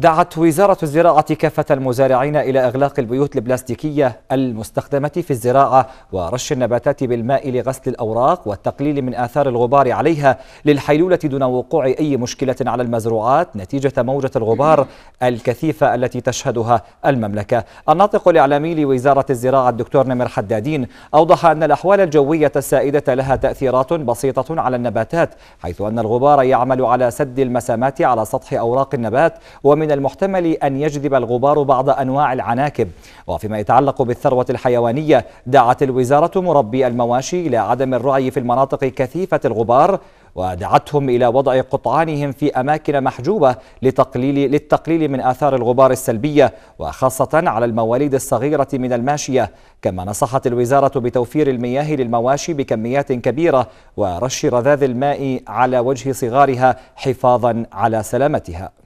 دعت وزارة الزراعة كافة المزارعين إلى إغلاق البيوت البلاستيكية المستخدمة في الزراعة ورش النباتات بالماء لغسل الأوراق والتقليل من آثار الغبار عليها للحيلولة دون وقوع أي مشكلة على المزروعات نتيجة موجة الغبار الكثيفة التي تشهدها المملكة. الناطق الإعلامي لوزارة الزراعة الدكتور نمر حدادين أوضح أن الأحوال الجوية السائدة لها تأثيرات بسيطة على النباتات، حيث أن الغبار يعمل على سد المسامات على سطح أوراق النبات، ومن المحتمل أن يجذب الغبار بعض أنواع العناكب. وفيما يتعلق بالثروة الحيوانية، دعت الوزارة مربي المواشي إلى عدم الرعي في المناطق كثيفة الغبار، ودعتهم إلى وضع قطعانهم في أماكن محجوبة للتقليل من آثار الغبار السلبية، وخاصة على المواليد الصغيرة من الماشية. كما نصحت الوزارة بتوفير المياه للمواشي بكميات كبيرة ورش رذاذ الماء على وجه صغارها حفاظا على سلامتها.